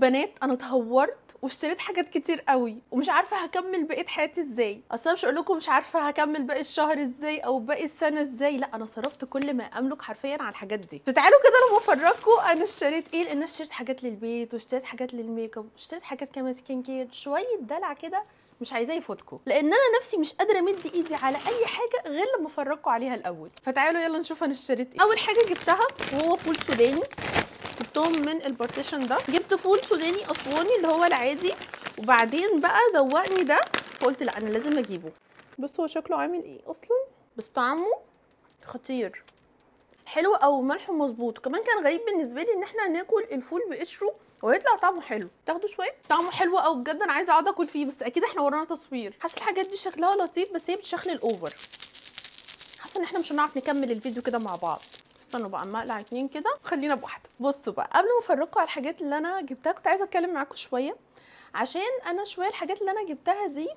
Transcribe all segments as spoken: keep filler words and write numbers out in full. بنات انا اتهورت واشتريت حاجات كتير قوي ومش عارفه هكمل بقيه حياتي ازاي. اصلا مش اقول لكم مش عارفه هكمل باقي الشهر ازاي او باقي السنه ازاي، لا انا صرفت كل ما املك حرفيا على الحاجات دي. فتعالوا كده انا بفرجكم انا اشتريت ايه، لان اشتريت حاجات للبيت واشتريت حاجات للميك اب واشتريت حاجات كمان سكين كير، شويه دلع كده مش عايزاه يفوتكم، لان انا نفسي مش قادره امد ايدي على اي حاجه غير لما افرجكم عليها الاول. فتعالوا يلا نشوف انا اشتريت ايه. اول حاجه جبتها وهو فول سوداني، جبتهم من البارتيشن ده، جبت فول سوداني اسواني اللي هو العادي، وبعدين بقى ذوقني ده فقلت لا انا لازم اجيبه. بص هو شكله عامل ايه اصلا، بس طعمه خطير، حلو او ملح مظبوط. كمان كان غريب بالنسبه لي ان احنا هناكل الفول بقشره ويطلع طعمه حلو. تاخدوا شويه، طعمه حلو قوي بجد، انا عايزه اقعد اكل فيه، بس اكيد احنا ورانا تصوير. حاسه الحاجات دي شكلها لطيف بس هي بتشكل الاوفر، حاسه ان احنا مش هنعرف نكمل الفيديو كده مع بعض. استنوا بقى اما اقلع اتنين كده خلينا بواحده. بصوا بقى قبل ما افرجكم على الحاجات اللي انا جبتها كنت عايزه اتكلم معاكم شويه، عشان انا شويه الحاجات اللي انا جبتها دي،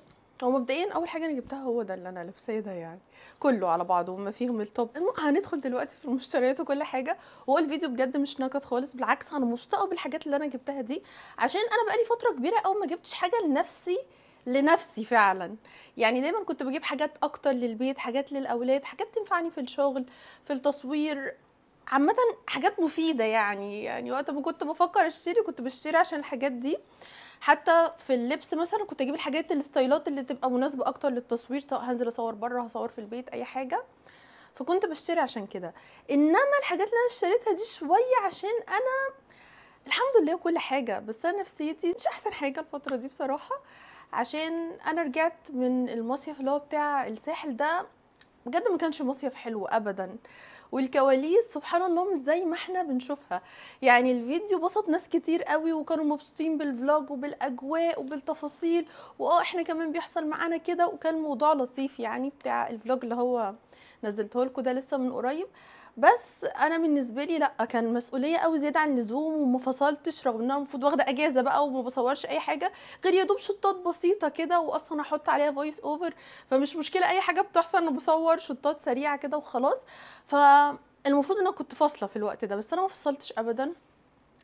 هو مبدئيا اول حاجه انا جبتها هو ده اللي انا لابساه ده، يعني كله على بعضه وما فيهم التوب. هندخل دلوقتي في المشتريات وكل حاجه، هو الفيديو بجد مش ناقد خالص، بالعكس انا مبسوطه بالحاجات اللي انا جبتها دي، عشان انا بقالي فتره كبيره قوي ما جبتش حاجه لنفسي لنفسي فعلا. يعني دايما كنت بجيب حاجات اكتر للبيت، حاجات للاولاد، حاجات تنفعني في الشغل، في التصوير، عامه حاجات مفيده. يعني يعني وقت ما كنت بفكر اشتري كنت بشتري عشان الحاجات دي. حتى في اللبس مثلا كنت اجيب الحاجات الستايلات اللي تبقى مناسبه اكتر للتصوير، سواء هنزل اصور بره، هصور في البيت، اي حاجه، فكنت بشتري عشان كده. انما الحاجات اللي انا اشتريتها دي شويه عشان انا الحمد لله كل حاجه، بس انا نفسيتي مش احسن حاجه الفتره دي بصراحه، عشان انا رجعت من المصيف اللي هو بتاع الساحل ده، بجد ما كانش مصيف حلو ابدا، والكواليس سبحان الله مش زي ما احنا بنشوفها. يعني الفيديو بسط ناس كتير قوي وكانوا مبسوطين بالفلوج وبالاجواء وبالتفاصيل، واه احنا كمان بيحصل معانا كده، وكان الموضوع لطيف يعني بتاع الفلوج اللي هو نزلته لكم ده لسه من قريب. بس انا بالنسبه لي لا، كان مسؤوليه قوي زياده عن اللزوم وما فصلتش، رغم ان انا المفروض واخده اجازه بقى وما بصورش اي حاجه غير يا دوب شطات بسيطه كده، واصلا هحط عليها فويس اوفر، فمش مشكله اي حاجه بتحصل انا بصور شطات سريعه كده وخلاص. فالمفروض ان انا كنت فاصله في الوقت ده، بس انا ما فصلتش ابدا،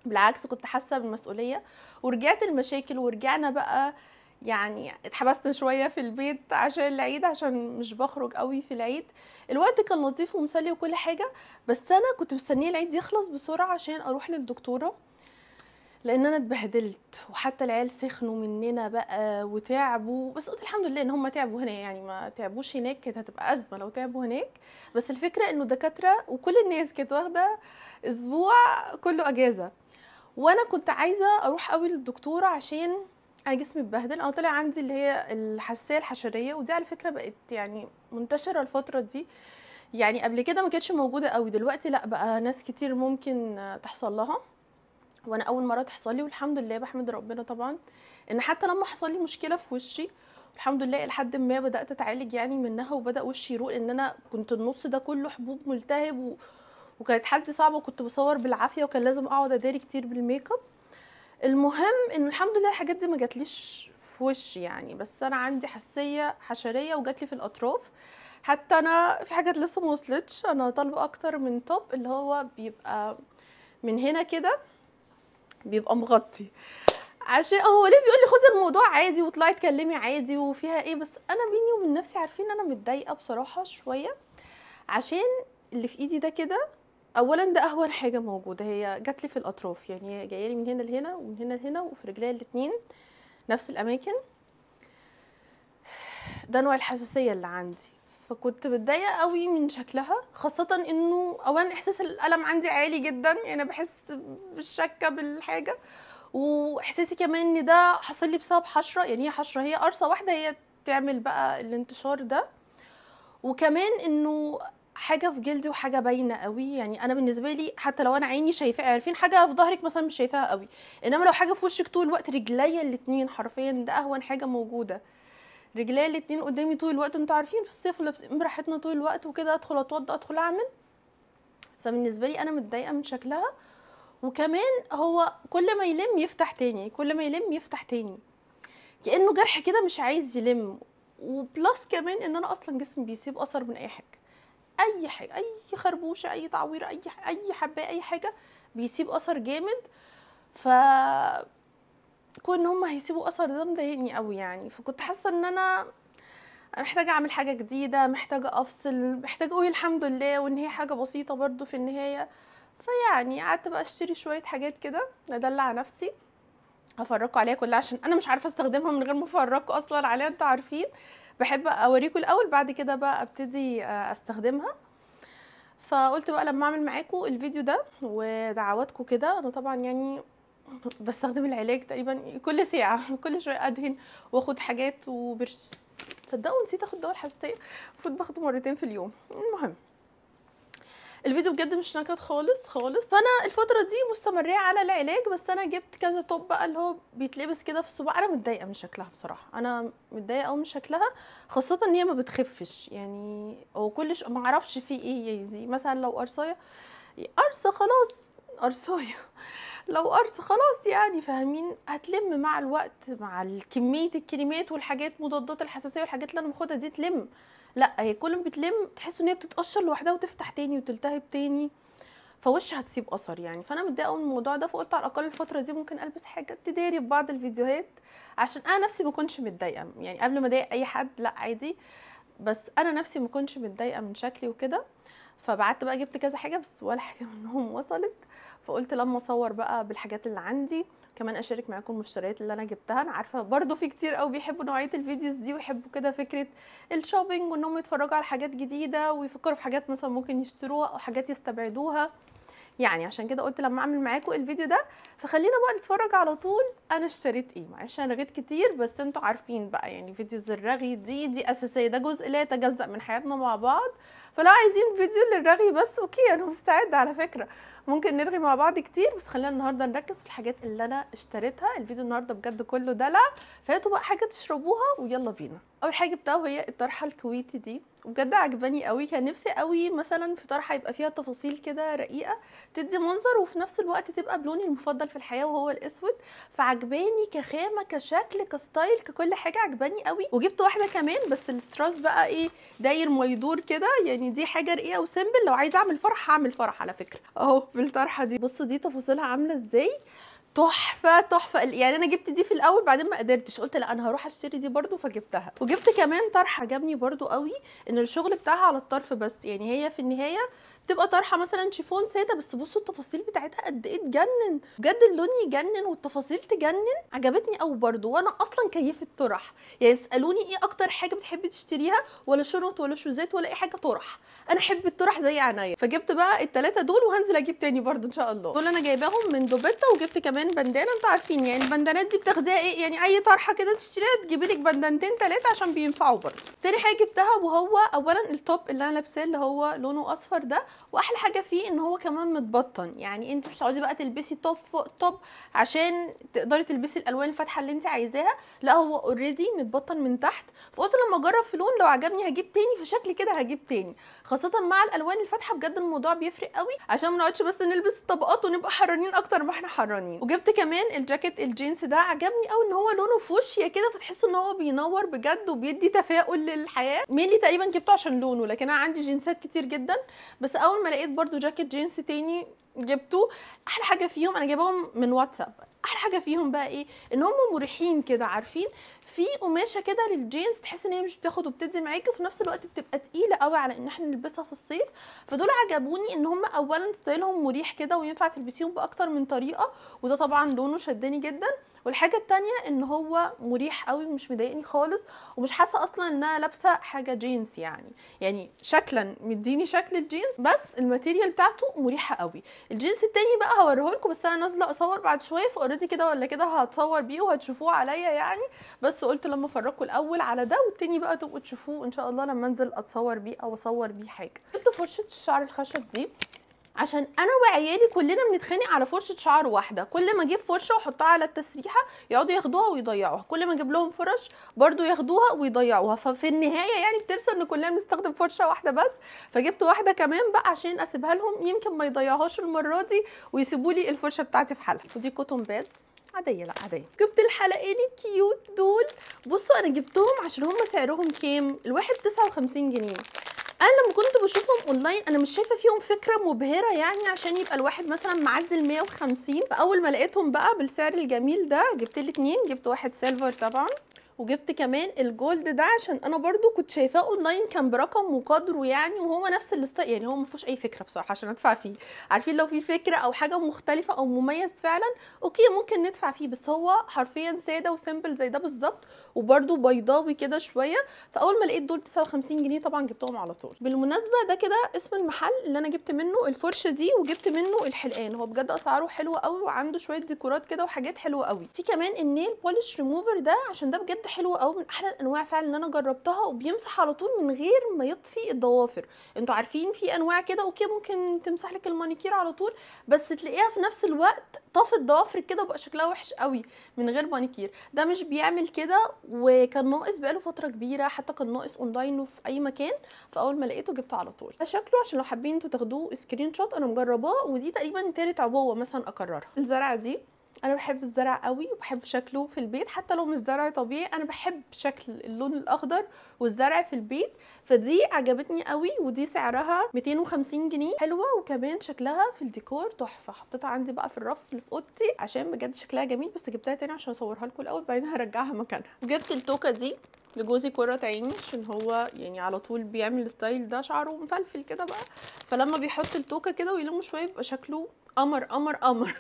بالعكس كنت حاسه بالمسؤوليه. ورجعت المشاكل ورجعنا بقى، يعني اتحبست شويه في البيت عشان العيد، عشان مش بخرج قوي في العيد. الوقت كان لطيف ومسلي وكل حاجه، بس انا كنت مستنيه العيد يخلص بسرعه عشان اروح للدكتوره، لان انا اتبهدلت وحتى العيال سخنوا مننا بقى وتعبوا. بس قلت الحمد لله ان هم تعبوا هنا، يعني ما تعبوش هناك، كانت هتبقى ازمه لو تعبوا هناك. بس الفكره انه الدكاتره وكل الناس كانت واخده اسبوع كله اجازه، وانا كنت عايزه اروح قوي للدكتوره عشان انا جسمي اتبهدل. انا طلع عندي اللي هي الحساسيه الحشريه، ودي على فكره بقت يعني منتشره الفتره دي، يعني قبل كده ما كانتش موجوده قوي، دلوقتي لا بقى ناس كتير ممكن تحصل لها، وانا اول مره تحصل لي. والحمد لله بحمد ربنا طبعا ان حتى لما حصل لي مشكله في وشي الحمد لله لحد ما بدات اتعالج يعني منها، وبدا وشي يروق، ان انا كنت النص ده كله حبوب ملتهب و... وكانت حالتي صعبه، وكنت بصور بالعافيه وكان لازم اقعد اداري كتير بالميك اب. المهم ان الحمد لله الحاجات دي ما جاتليش في وشي يعني، بس انا عندي حساسيه حشريه وجاتلي في الاطراف. حتى انا في حاجات لسه ما وصلتش، انا طالبه اكتر من توب اللي هو بيبقى من هنا كده بيبقى مغطي، عشان هو ليه بيقول لي خدي الموضوع عادي وطلعي اتكلمي عادي وفيها ايه، بس انا بيني وبين نفسي عارفين انا متضايقه بصراحه شويه، عشان اللي في ايدي ده كده اولا ده اهون حاجه موجوده، هي جات لي في الاطراف، يعني هي جايه لي من هنا لهنا ومن هنا لهنا وفي رجليا الاثنين نفس الاماكن، ده نوع الحساسيه اللي عندي. فكنت متضايقه قوي من شكلها، خاصه انه اولا احساس الالم عندي عالي جدا، يعني انا بحس بالشكه بالحاجه، واحساسي كمان ان ده حصل لي بسبب حشره، يعني هي حشره هي قرصه واحده هي تعمل بقى الانتشار ده، وكمان انه حاجه في جلدي وحاجه باينه قوي. يعني انا بالنسبه لي حتى لو انا عيني شايفاه، عارفين حاجه في ظهرك مثلا مش شايفاها قوي، انما لو حاجه في وشك طول الوقت، رجليا الاثنين حرفيا ده اهون حاجه موجوده، رجليا الاثنين قدامي طول الوقت، انتوا عارفين في الصيف لابسين براحتنا طول الوقت وكده، ادخل اتوضى ادخل اعمل. فبالنسبه لي انا متضايقه من شكلها، وكمان هو كل ما يلم يفتح تاني، كل ما يلم يفتح تاني، كانه جرح كده مش عايز يلم. وبلس كمان ان انا اصلا جسمي بيسيب اثر من اي حاجه، اي حاجه، اي خربوشه، اي تعوير، اي اي حبايه، اي حاجه بيسيب اثر جامد. ف كون ان هم هيسيبوا اثر ده مضايقني قوي يعني. فكنت حاسه ان انا محتاجه اعمل حاجه جديده، محتاجه افصل، محتاجه اقول الحمد لله وان هي حاجه بسيطه برضو في النهايه. فيعني قعدت بقى اشتري شويه حاجات كده ادلع نفسي، هفرقوا عليها كلها عشان انا مش عارفه استخدمها من غير ما افرقوا اصلا عليها، انتوا عارفين بحب اوريكم الاول بعد كده بقى ابتدي استخدمها. فقلت بقى لما اعمل معاكم الفيديو ده ودعواتكم كده. انا طبعا يعني بستخدم العلاج تقريبا كل ساعه، كل شويه ادهن واخد حاجات وبرش. تصدقوا نسيت اخد دواء الحساسيه، المفروض باخده مرتين في اليوم. المهم الفيديو بجد مش نكت خالص خالص. فانا الفتره دي مستمريه على العلاج، بس انا جبت كذا توب بقى اللي هو بيتلبس كده في الصباع. انا متضايقه من شكلها بصراحه، انا متضايقه قوي من شكلها، خاصه ان هي ما بتخفش يعني. هو كلش ما اعرفش في ايه دي، مثلا لو قرصايه قرصه خلاص، قرصايه لو قرص خلاص يعني فاهمين، هتلم مع الوقت مع كميه الكريمات والحاجات مضادات الحساسيه والحاجات اللي انا باخدها دي تلم. لا هي كل ما بتلم تحس ان هي بتتقشر لوحدها وتفتح تاني وتلتهب تاني، فوش هتسيب اثر يعني. فانا متضايقه من الموضوع ده، فقلت على الاقل الفتره دي ممكن البس حاجه تداري في بعض الفيديوهات عشان انا نفسي ما اكونش متضايقه يعني. قبل ما اضايق اي حد لا عادي، بس انا نفسي ما اكونش متضايقه من شكلي وكده. فبعت بقى جبت كذا حاجه بس ولا حاجه منهم وصلت، فقلت لما اصور بقى بالحاجات اللي عندي كمان اشارك معاكم المشتريات اللي انا جبتها. انا عارفه برضو في كتير قوي بيحبوا نوعيه الفيديوز دي ويحبوا كده فكره الشوبينج وانهم يتفرجوا على حاجات جديده ويفكروا في حاجات مثلا ممكن يشتروها او حاجات يستبعدوها يعني. عشان كده قلت لما اعمل معاكم الفيديو ده، فخلينا بقى نتفرج على طول انا اشتريت ايه. معلش انا رغيت كتير، بس انتوا عارفين بقى يعني فيديوز الرغي دي دي اساسيه، ده جزء لا يتجزأ من حياتنا مع بعض. فلو عايزين فيديو للرغي بس اوكي انا مستعده على فكره، ممكن نرغي مع بعض كتير، بس خلينا النهارده نركز في الحاجات اللي انا اشتريتها. الفيديو النهارده بجد كله دلع، فهاتوا بقى حاجه تشربوها ويلا بينا. اول حاجه جبتها هي الطرحه الكويتي دي، بجد عجباني قوي. كان نفسي قوي مثلا في طرحه يبقى فيها تفاصيل كده رقيقه تدي منظر وفي نفس الوقت تبقى بلوني المفضل في الحياه وهو الاسود. فعجباني كخامه كشكل كستايل ككل حاجه عجباني قوي. وجبت واحده كمان بس الاستراس بقى ايه داير ما يدور كده يعني، دي حاجه رقيقه وسيمبل. لو عايزه اعمل فرح هعمل فرح على فكره اهو بالطرحه دي. بصوا دي تفاصيلها عامله ازاي، تحفه تحفه يعني. انا جبت دي في الاول بعدين ما قدرتش، قلت لا انا هروح اشتري دي برضو فجبتها. وجبت كمان طرحه عجبني برضو قوي ان الشغل بتاعها على الطرف بس يعني. هي في النهايه بتبقى طرحه مثلا شيفون ساده، بس بصوا التفاصيل بتاعتها قد ايه تجنن بجد، اللون يجنن والتفاصيل تجنن. عجبتني قوي برضو، وانا اصلا كيفه طرح يعني. اسالوني ايه اكتر حاجه بتحبي تشتريها، ولا شنط ولا شوزات ولا اي حاجه، طرح. انا احب الطرح زي عناية. فجبت بقى الثلاثه دول وهنزل اجيب تاني برضو ان شاء الله. دول انا جايباهم من دوبيتا. وجبت كمان بندانه، انتوا عارفين يعني البندانات دي بتاخديها ايه يعني، اي طرحه كده تشتريها تجيبي لك بندانتين ثلاثه عشان بينفعوا برضه. تاني حاجه جبتها وهو اولا التوب اللي انا لابساه اللي هو لونه اصفر ده، واحلى حاجه فيه ان هو كمان متبطن يعني. انت مش هتقعدي بقى تلبسي توب فوق توب عشان تقدري تلبسي الالوان الفاتحه اللي انت عايزاها، لا هو اوريدي متبطن من تحت. فقلت لما اجرب في لون لو عجبني هجيب تاني، فشكل كده هجيب تاني خاصه مع الالوان الفاتحه. بجد الموضوع بيفرق قوي عشان ما نقعدش بس نلبس طبقات ونبقى حرانين اكتر ما احنا حرانين. جبت كمان الجاكيت الجينز ده، عجبني قوي ان هو لونه فوشيا كده، فتحس ان هو بينور بجد وبيدي تفاؤل للحياه. مينلي تقريبا جبته عشان لونه، لكن انا عندي جينزات كتير جدا، بس اول ما لقيت برده جاكيت جينز تاني جبته. احلى حاجه فيهم، انا جايباهم من واتساب، احلى حاجه فيهم بقى ايه ان هم مريحين كده، عارفين في قماشه كده للجينز تحس ان هي مش بتاخد وبتدي معاكي، وفي نفس الوقت بتبقى تقيله قوي على ان احنا نلبسها في الصيف. فدول عجبوني ان هم اولا ستايلهم مريح كده وينفع تلبسيهم باكتر من طريقه، وده طبعا لونه شدني جدا. والحاجه الثانيه ان هو مريح قوي ومش مضايقني خالص، ومش حاسه اصلا ان انا لابسه حاجه جينز يعني. يعني شكلا مديني شكل الجينز، بس الماتيريال بتاعته مريحه قوي. الجينز التاني بقى هوريهولكم، بس انا نازله اصور بعد شويه، فاوريدي كده ولا كده هتصور بيه وهتشوفوه عليا يعني، بس قلت لما افرجكم الاول على ده، والتاني بقى تبقوا تشوفوه ان شاء الله لما انزل اتصور بيه او اصور بيه حاجه. جبت فرشه الشعر الخشب دي عشان انا وعيالي كلنا بنتخانق على فرشه شعر واحده. كل ما اجيب فرشه واحطها على التسريحه يقعدوا ياخدوها ويضيعوها، كل ما اجيب لهم فرش برضو ياخدوها ويضيعوها، ففي النهايه يعني بترسى ان كلنا بنستخدم فرشه واحده بس. فجبت واحده كمان بقى عشان اسيبها لهم يمكن ما يضيعوهاش المره دي ويسيبوا لي الفرشه بتاعتي في حالها. ودي كوتون بادز عاديه، لا عاديه. جبت الحلقين الكيوت دول، بصوا انا جبتهم عشان هم سعرهم كام، الواحد تسعة وخمسين جنيه. انا لما كنت بشوفهم اونلاين انا مش شايفه فيهم فكره مبهره يعني عشان يبقى الواحد مثلا معدي ال مية وخمسين. فاول ما لقيتهم بقى بالسعر الجميل ده جبت الاثنين، جبت واحد سيلفر طبعا وجبت كمان الجولد ده عشان انا برضو كنت شايفاه اونلاين كان برقم وقدره يعني، وهو نفس الستايل يعني، هو ما فيهوش اي فكره بصراحه عشان ادفع فيه. عارفين لو في فكره او حاجه مختلفه او مميز فعلا اوكي ممكن ندفع فيه، بس هو حرفيا ساده وسيمبل زي ده بالظبط، وبرده بيضاوي كده شويه. فاول ما لقيت دول تسعة وخمسين جنيه طبعا جبتهم على طول. بالمناسبه ده كده اسم المحل اللي انا جبت منه الفرشه دي وجبت منه الحلقان، هو بجد اسعاره حلوه قوي وعنده شويه ديكورات كده وحاجات حلوه قوي. في كمان النيل بولش ريموفر ده عشان ده بجد حلوه قوي، من احلى الانواع فعلا اللي انا جربتها، وبيمسح على طول من غير ما يطفي الضوافر. انتوا عارفين في انواع كده اوكي ممكن تمسح لك المانيكير على طول، بس تلاقيها في نفس الوقت طافت ضوافرك كده وبقى شكلها وحش قوي من غير مانيكير. ده مش بيعمل كده وكان ناقص بقاله فتره كبيره، حتى كان ناقص اونلاين وفي اي مكان، فاول ما لقيته جبته على طول. ده شكله عشان لو حابين انتوا تاخدوه سكرين شوت، انا مجرباه ودي تقريبا تالت عبوه مثلا اكررها. الزرعه دي انا بحب الزرع قوي وبحب شكله في البيت، حتى لو مش زرع طبيعي انا بحب شكل اللون الاخضر والزرع في البيت، فدي عجبتني قوي ودي سعرها ميتين وخمسين جنيه، حلوه وكمان شكلها في الديكور تحفه. حطيتها عندي بقى في الرف اللي في اوضتي عشان بجد شكلها جميل، بس جبتها تاني عشان اصورها لكم الاول بعدين هرجعها مكانها. وجبت التوكه دي لجوزي كرة عيني عشان هو يعني على طول بيعمل الستايل ده، شعره مفلفل كده بقى، فلما بيحط التوكه كده ويلم شويه بيبقى شكله قمر قمر قمر.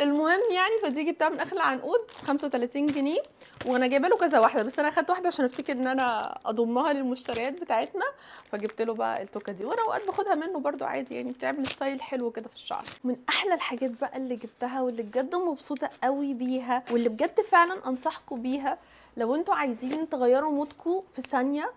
المهم يعني فدي جبتها من اخر العنقود خمسة وتلاتين جنيه، وانا جايبه له كذا واحده بس انا اخدت واحده عشان افتكر ان انا اضمها للمشتريات بتاعتنا، فجبت له بقى التوكه دي، وانا اوقات باخدها منه برده عادي يعني، بتعمل ستايل حلو كده في الشعر. من احلى الحاجات بقى اللي جبتها واللي بجد مبسوطه قوي بيها واللي بجد فعلا انصحكم بيها لو انتوا عايزين تغيروا مودكم في ثانيه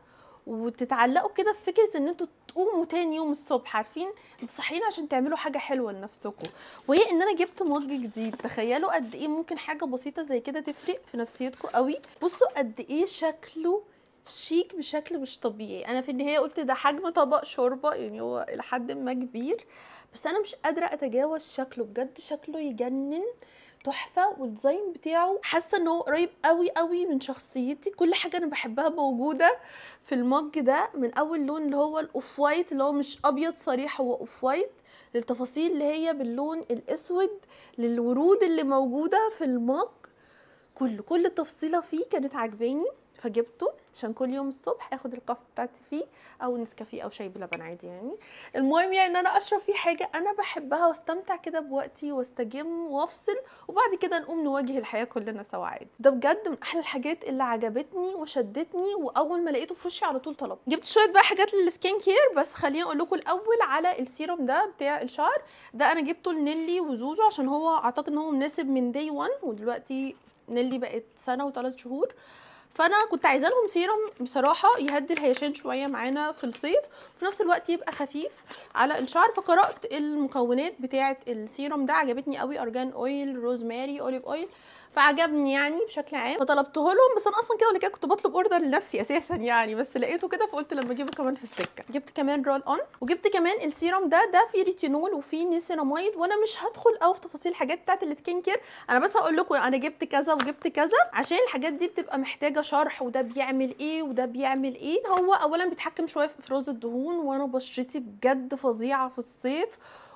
وتتعلقوا كده في فكره ان انتوا تقوموا تاني يوم الصبح عارفين تصحين عشان تعملوا حاجه حلوه لنفسكم، وهي ان انا جبت مج جديد. تخيلوا قد ايه ممكن حاجه بسيطه زي كده تفرق في نفسيتكم قوي. بصوا قد ايه شكله شيك بشكل مش طبيعي. انا في النهايه قلت ده حجم طبق شوربه يعني، هو الى حد ما كبير بس انا مش قادره اتجاوز شكله، بجد شكله يجنن تحفه، والديزاين بتاعه حاسه ان هو قريب قوي قوي من شخصيتي. كل حاجه انا بحبها موجوده في المج ده، من اول لون اللي هو الاوف وايت اللي هو مش ابيض صريح هو اوف وايت، للتفاصيل اللي هي باللون الاسود، للورود اللي موجوده في المج، كل كل تفصيله فيه كانت عجباني فجبته عشان كل يوم الصبح اخد الكافيه بتاعتي فيه او نسكافيه او شاي بلبن عادي يعني. المهم يعني ان انا اشرب فيه حاجه انا بحبها واستمتع كده بوقتي واستجم وافصل، وبعد كده نقوم نواجه الحياه كلنا سوا عادي. ده بجد من احلى الحاجات اللي عجبتني وشدتني، واول ما لقيته في وشي على طول طلبت. جبت شويه بقى حاجات للسكين كير، بس خليني اقول لكم الاول على السيروم ده بتاع الشعر. ده انا جبته لنيلي وزوزو عشان هو اعتقد ان هو مناسب من داي وان، ودلوقتي نيلي بقت سنه وثلاث شهور، فانا كنت عايزه لهم سيروم بصراحه يهدي الهيشان شويه معانا في الصيف وفي نفس الوقت يبقى خفيف على الشعر. فقرات المكونات بتاعه السيروم ده عجبتني قوي، ارجان اويل، روزماري، اوليف اويل، فعجبني يعني بشكل عام فطلبته لهم. بس انا اصلا كده ولا كده كنت بطلب اوردر لنفسي اساسا يعني، بس لقيته كده فقلت لما اجيبه كمان في السكه. جبت كمان رول اون، وجبت كمان السيروم ده ده فيه ريتينول وفيه نيسيناميد، وانا مش هدخل قوي في تفاصيل الحاجات بتاعه السكين كير، انا بس هقول لكم انا جبت كذا وجبت كذا عشان الحاجات دي بتبقى محتاجه شرح، وده بيعمل ايه وده بيعمل ايه. هو اولا بيتحكم شويه في افراز الدهون، وانا بشرتي بجد فظيعه في الصيف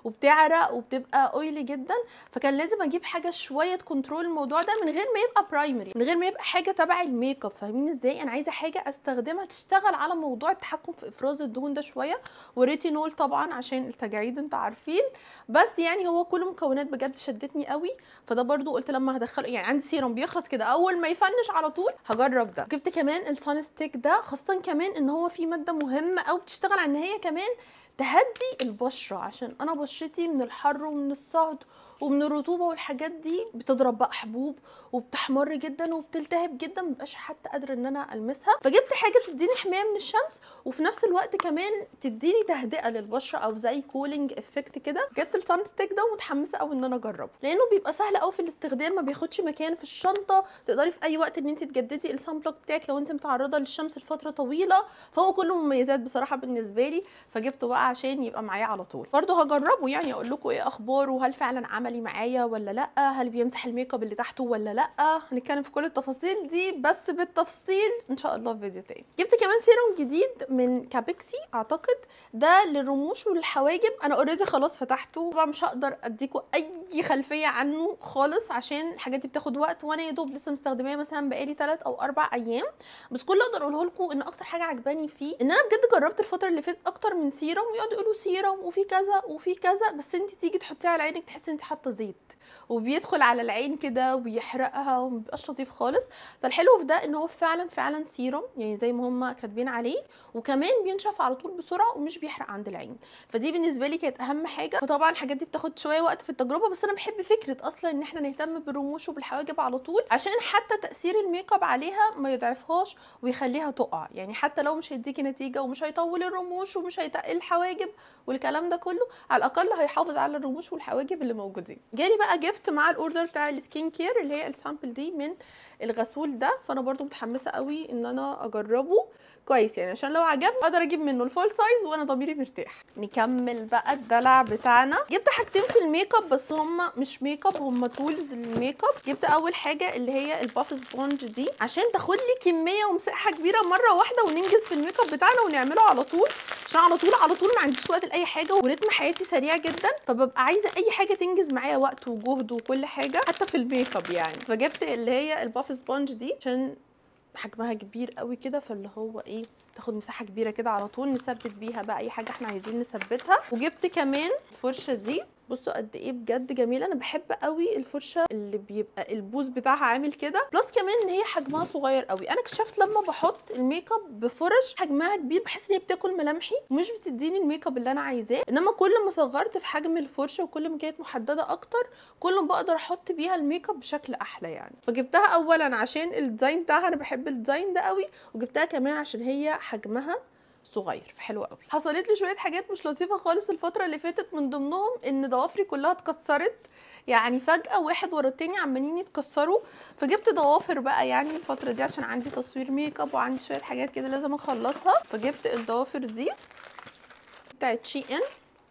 وبتعرق وبتبقى اويلي جدا، فكان لازم اجيب حاجه شويه كنترول الموضوع ده من غير ما يبقى برايمري، من غير ما يبقى حاجه تبع الميك اب. فاهمين ازاي؟ انا عايزه حاجه استخدمها تشتغل على موضوع التحكم في افراز الدهون ده شويه، وريتينول طبعا عشان التجاعيد انت عارفين. بس يعني هو كل مكونات بجد شدتني قوي، فده برده قلت لما هدخله يعني عندي سيروم بيخلص كده اول ما يفنش على طول هجرب ده. جبت كمان السان ستيك ده، خاصه كمان ان هو فيه ماده مهمه قوي بتشتغل على ان هي كمان تهدي البشره، عشان انا بشرتي من الحر ومن الصهد ومن الرطوبه والحاجات دي بتضرب بقى حبوب وبتحمر جدا وبتلتهب جدا، مبقاش حتى قادره ان انا المسها. فجبت حاجه تديني حمايه من الشمس وفي نفس الوقت كمان تديني تهدئه للبشره او زي كولينج افكت كده. جبت السان ستيك ده ومتحمسه قوي ان انا اجربه لانه بيبقى سهل قوي في الاستخدام، ما بياخدش مكان في الشنطه، تقدري في اي وقت ان انت تجددي السان بلوك بتاعك لو انت متعرضه للشمس لفتره طويله. فهو كله مميزات بصراحه بالنسبه لي، فجبته بقى عشان يبقى معايا على طول. برده هجربه يعني اقول لكم ايه اخباره وهل فعلا عمل عملي معايا ولا لا، هل بيمسح الميك اب اللي تحته ولا لا، هنتكلم في كل التفاصيل دي بس بالتفصيل ان شاء الله في فيديو تاني. جبت كمان سيروم جديد من كابيكسي اعتقد، ده للرموش والحواجب. انا اوريدي خلاص فتحته، طبعا مش هقدر اديكم اي خلفيه عنه خالص عشان الحاجات دي بتاخد وقت، وانا يا دوب لسه مستخدماه مثلا بقالي ثلاث او اربع ايام. بس كل اللي اقدر اقوله لكم ان اكتر حاجه عجباني فيه ان انا بجد جربت الفتره اللي فاتت اكتر من سيروم، ويقعدوا يقولوا سيروم وفي كذا وفي كذا، بس انت تيجي تحطيه على عينك تحسي انت حاطه زيت وبيدخل على العين كده وبيحرقها ومبيبقاش لطيف خالص. فالحلو في ده ان هو فعلا فعلا سيروم يعني زي ما هم كاتبين عليه، وكمان بينشف على طول بسرعه ومش بيحرق عند العين، فدي بالنسبه لي كانت اهم حاجه. فطبعا الحاجات دي بتاخد شويه وقت في التجربه، بس انا بحب فكره اصلا ان احنا نهتم بالرموش وبالحواجب على طول عشان حتى تاثير الميك اب عليها ما يضعفهاش ويخليها تقع، يعني حتى لو مش هيديكي نتيجه ومش هيطول الرموش ومش هيتقل الحواجب والكلام ده كله، على الاقل هيحافظ على الرموش والحواجب اللي موجودين. جالي بقى جفت مع الاوردر بتاع السكين كير اللي هي السامبل دي من الغسول ده، فانا برضو متحمسه قوي ان انا اجربه كويس يعني عشان لو عجبني اقدر اجيب منه الفول سايز وانا ضميري مرتاح. نكمل بقى الدلع بتاعنا. جبت حاجتين في الميك اب بس هم مش ميك اب، هم تولز للميك اب. جبت اول حاجه اللي هي الباف سبونج دي عشان تاخد لي كميه ومساحه كبيره مره واحده وننجز في الميك اب بتاعنا ونعمله على طول، عشان على طول على طول ما عنديش وقت لاي حاجه ورتم حياتي سريع جدا، فببقى عايزه اي حاجه تنجز معايا وقت وجهد وكل حاجه حتى في الميك اب يعني. فجبت اللي هي الباف سبونج دي عشان حجمها كبير قوي كده، فاللي هو ايه تاخد مساحه كبيره كده على طول نثبت بيها بقى اي حاجه احنا عايزين نثبتها. وجبت كمان الفرشه دي، بصوا قد ايه بجد جميله، انا بحب قوي الفرشه اللي بيبقى البوز بتاعها عامل كده، بلس كمان ان هي حجمها صغير قوي. انا اكتشفت لما بحط الميك اب بفرش حجمها كبير بحس ان هي بتاكل ملامحي ومش بتديني الميك اب اللي انا عايزاه، انما كل ما صغرت في حجم الفرشه وكل ما كانت محدده اكتر كل ما بقدر احط بيها الميك اب بشكل احلى يعني. فجبتها اولا عشان الديزاين بتاعها، انا بحب الديزاين ده قوي، وجبتها كمان عشان هي حجمها صغير فحلوه قوي. حصلت لي شويه حاجات مش لطيفه خالص الفتره اللي فاتت، من ضمنهم ان ضوافري كلها اتكسرت يعني فجاه، واحد ورا التاني عمالين يتكسروا، فجبت ضوافر بقى يعني الفتره دي عشان عندي تصوير ميك اب وعندي شويه حاجات كده لازم اخلصها. فجبت الضوافر دي بتاعت شي ان،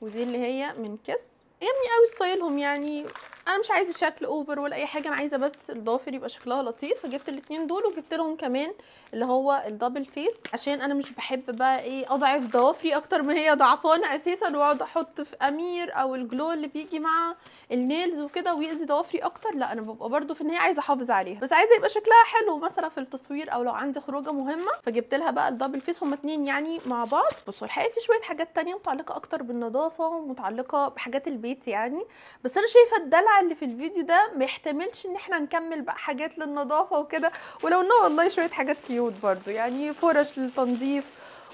ودي اللي هي من كيس، عجبني قوي ستايلهم يعني، انا مش عايزه شكل اوفر ولا اي حاجه، انا عايزه بس الضوافر يبقى شكلها لطيف. فجبت الاثنين دول، وجبت لهم كمان اللي هو الدبل فيس عشان انا مش بحب بقى ايه اضعف ضوافري اكتر ما هي ضعفانه اساسا، واقعد احط في امير او الجلو اللي بيجي مع النيلز وكده ويأذي ضوافري اكتر، لا انا ببقى برده في النهايه عايزه احافظ عليها بس عايزه يبقى شكلها حلو مثلا في التصوير او لو عندي خروجه مهمه. فجبت لها بقى الدبل فيس، هما اتنين يعني مع بعض. بصوا الحقيقه في شويه حاجات ثانيه متعلقه اكتر بالنظافه ومتعلقه بحاجات البيت يعني، بس انا شايفه الدلع اللي في الفيديو ده ما يحتملش ان احنا نكمل بقى حاجات للنظافه وكده، ولو انه والله شويه حاجات كيوت برده يعني، فرش للتنظيف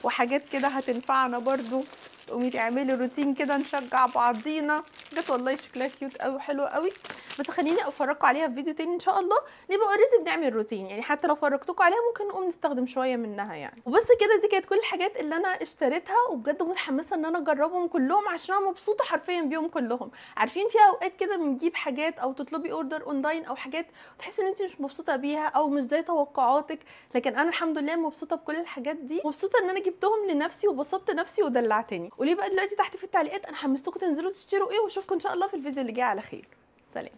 وحاجات كده هتنفعنا برده، تقومي تعملي روتين كده نشجع بعضينا، حاجات والله شكلها كيوت قوي حلوه قوي. بس خليني افرجكم عليها في فيديو تاني ان شاء الله، نبقى اوريدي بنعمل روتين يعني، حتى لو فرجتكم عليها ممكن نقوم نستخدم شويه منها يعني. وبس كده، دي كانت كل الحاجات اللي انا اشتريتها، وبجد متحمسه ان انا اجربهم كلهم عشان انا مبسوطه حرفيا بيهم كلهم. عارفين في اوقات كده بنجيب حاجات او تطلبي اوردر اونلاين او حاجات وتحسي ان انت مش مبسوطه بيها او مش زي توقعاتك، لكن انا الحمد لله مبسوطه بكل الحاجات دي، مبسوطه ان انا جبتهم لنفسي وبسطت نفسي ودلعتني. قولي بقى دلوقتي تحت في التعليقات انا حمستكم تنزلوا تشتروا ايه، واشوفكم ان شاء الله في الفيديو اللي جاي على خير. سلام.